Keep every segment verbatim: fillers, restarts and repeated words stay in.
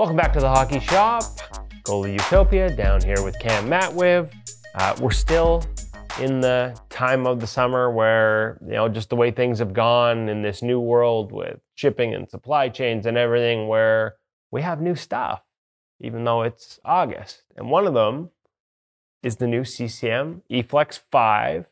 Welcome back to The Hockey Shop, Goalie Utopia, down here with Cam Matwiw. Uh, we're still in the time of the summer where, you know, just the way things have gone in this new world with shipping and supply chains and everything, where we have new stuff, even though it's August. And one of them is the new C C M Eflex five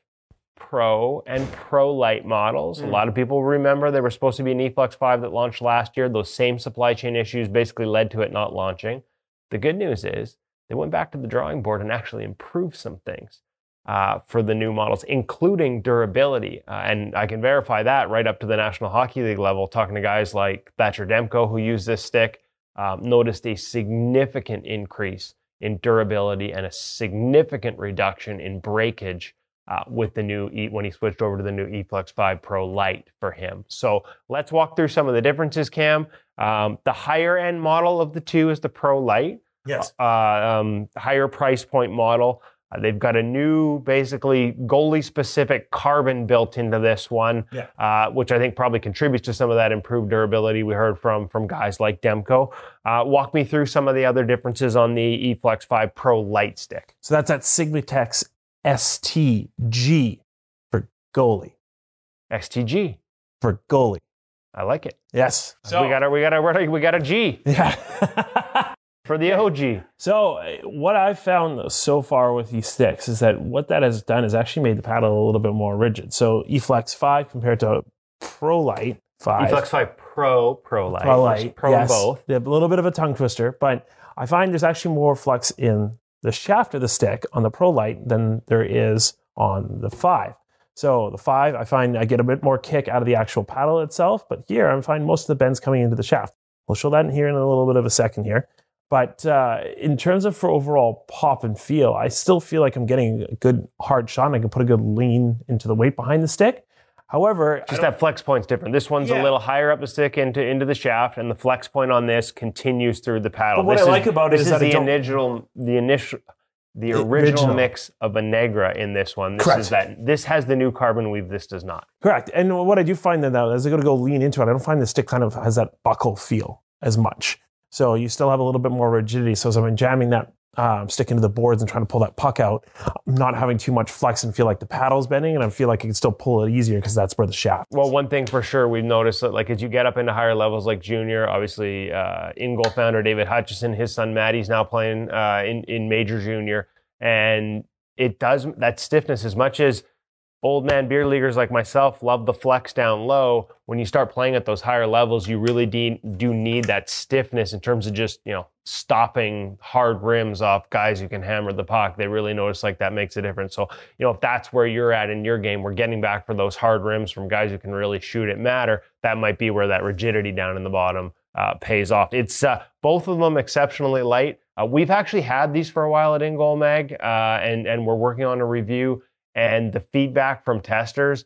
Pro and Pro Lite models. Mm. A lot of people remember there was supposed to be an Eflex five that launched last year. Those same supply chain issues basically led to it not launching. The good news is they went back to the drawing board and actually improved some things uh, for the new models, including durability. Uh, and I can verify that right up to the National Hockey League level, talking to guys like Thatcher Demko, who used this stick, um, noticed a significant increase in durability and a significant reduction in breakage Uh, with the new E, when he switched over to the new Eflex five Pro Lite for him. So let's walk through some of the differences, Cam. Um, the higher end model of the two is the Pro Lite. Yes. Uh, um, higher price point model. Uh, they've got a new, basically goalie specific carbon built into this one, yeah. uh, which I think probably contributes to some of that improved durability we heard from from guys like Demko. Uh, walk me through some of the other differences on the Eflex five Pro Lite stick. So that's that Sigma-Tex S T G for goalie. S T G for goalie. I like it. Yes. So we got a we got a we got a G. Yeah. For the O G. So what I've found so far with these sticks is that what that has done is actually made the paddle a little bit more rigid. So Eflex five compared to Pro Lite five. Eflex five Pro Pro Lite. Pro Lite. Pro yes. both. They have a little bit of a tongue twister, but I find there's actually more flex in the shaft of the stick on the Pro Lite than there is on the five. So the five, I find I get a bit more kick out of the actual paddle itself, but here I find most of the bends coming into the shaft. We'll show that in here in a little bit of a second here. But uh, in terms of for overall pop and feel, I still feel like I'm getting a good hard shot and I can put a good lean into the weight behind the stick. However, just that flex point's different. This one's yeah. a little higher up the stick into into the shaft, and the flex point on this continues through the paddle. But what this I is, like about this it is, is that the initial, the initial, the original, original mix of a Negra in this one. This Correct. Is that this has the new carbon weave. This does not. Correct. And what I do find then though, as I go to go lean into it, I don't find the stick kind of has that buckle feel as much. So you still have a little bit more rigidity. So as I'm jamming that Um, stick into the boards and trying to pull that puck out, I'm not having too much flex and feel like the paddle's bending, and I feel like I can still pull it easier because that's where the shaft is. Well, one thing for sure we've noticed that, like, as you get up into higher levels, like junior, obviously uh, InGoal founder David Hutchison, his son Matty's now playing uh, in, in major junior, and it does, that stiffness, as much as old man beer leaguers like myself love the flex down low, when you start playing at those higher levels, you really de- do need that stiffness in terms of just, you know, stopping hard rims off guys who can hammer the puck. They really notice like that makes a difference. So, you know, if that's where you're at in your game, we're getting back for those hard rims from guys who can really shoot it matter. That might be where that rigidity down in the bottom uh, pays off. It's uh, both of them exceptionally light. Uh, we've actually had these for a while at InGoal Mag, uh, and, and we're working on a review, and the feedback from testers,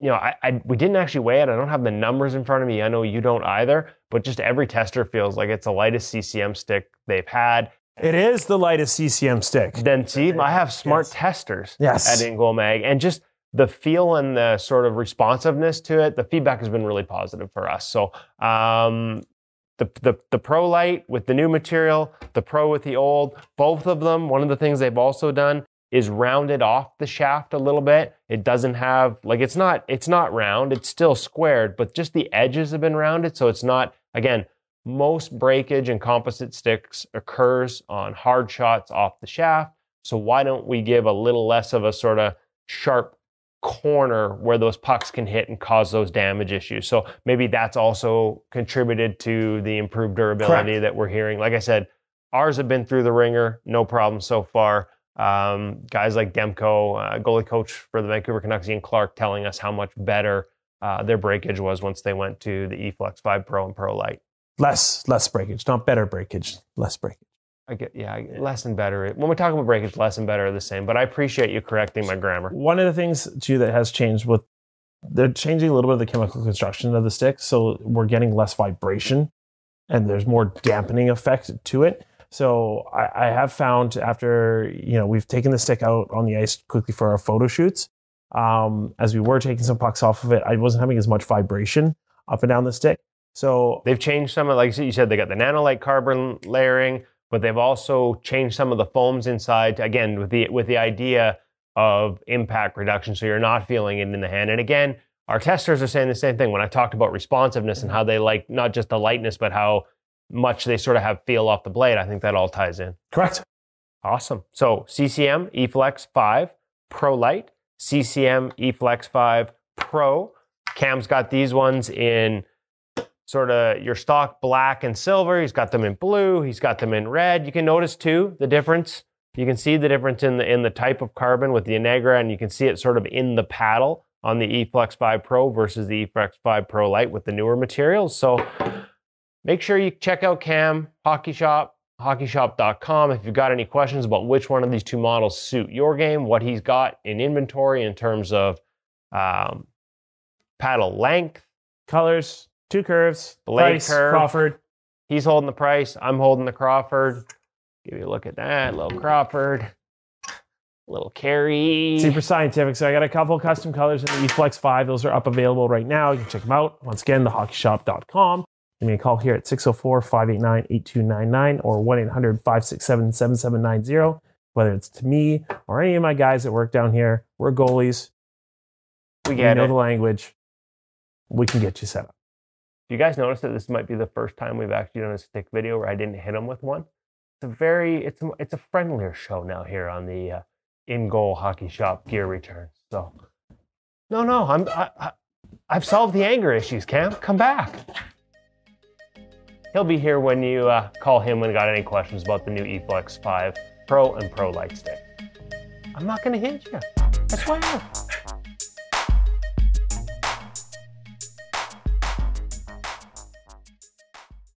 you know, I, I we didn't actually weigh it. I don't have the numbers in front of me. I know you don't either, but just every tester feels like it's the lightest C C M stick they've had. It is the lightest C C M stick. Then see, I have smart yes. testers yes. at InGoal Mag, and just the feel and the sort of responsiveness to it, the feedback has been really positive for us. So um, the, the, the Pro Lite with the new material, the Pro with the old, both of them, one of the things they've also done is rounded off the shaft a little bit. It doesn't have, like, it's not it's not round, it's still squared, but just the edges have been rounded, so it's not, again, most breakage in composite sticks occurs on hard shots off the shaft, so why don't we give a little less of a sort of sharp corner where those pucks can hit and cause those damage issues? So maybe that's also contributed to the improved durability Correct. That we're hearing. Like I said, ours have been through the ringer, no problem so far. Um, guys like Demko, uh, goalie coach for the Vancouver Canucks, Ian Clark, telling us how much better uh, their breakage was once they went to the Eflex five Pro and Pro Lite. Less, less breakage, not better breakage, less breakage. I get, yeah, I get less and better. When we talk about breakage, less and better are the same, but I appreciate you correcting my grammar. One of the things, too, that has changed with, they're changing a little bit of the chemical construction of the stick, so we're getting less vibration, and there's more dampening effect to it. So I, I have found after, you know, we've taken the stick out on the ice quickly for our photo shoots. Um, as we were taking some pucks off of it, I wasn't having as much vibration up and down the stick. So they've changed some of, like you said, they got the nanolite carbon layering, but they've also changed some of the foams inside, again, with the with the idea of impact reduction, so you're not feeling it in the hand. And again, our testers are saying the same thing when I talked about responsiveness and how they like not just the lightness, but how much they sort of have feel off the blade. I think that all ties in. Correct. Awesome. So C C M Eflex five Pro Light, C C M Eflex five Pro. Cam's got these ones in sort of your stock black and silver. He's got them in blue. He's got them in red. You can notice too the difference. You can see the difference in the in the type of carbon with the Integra, and you can see it sort of in the paddle on the Eflex five Pro versus the Eflex five Pro Lite with the newer materials. So make sure you check out Cam, Hockey Shop, hockey shop dot com. If you've got any questions about which one of these two models suit your game, what he's got in inventory in terms of um, paddle length, colors, two curves, blade curve. Crawford. He's holding the price. I'm holding the Crawford. Give you a look at that, little Crawford, little carry. Super scientific. So I got a couple custom colors in the Eflex five. Those are up available right now. You can check them out. Once again, the hockey shop dot com. Give me a call here at six oh four, five eight nine, eight two nine nine or one eight hundred, five six seven, seven seven nine zero. Whether it's to me or any of my guys that work down here, we're goalies. We get it. We know the language. We can get you set up. You guys notice that this might be the first time we've actually done a stick video where I didn't hit them with one? It's a very, it's a, it's a friendlier show now here on the uh, InGoal Hockey Shop gear returns. So, no, no, I'm, I, I, I've solved the anger issues, Cam. Come back. He'll be here when you uh, call him when you got any questions about the new Eflex five Pro and Pro Light stick. I'm not going to hint you. That's why I am.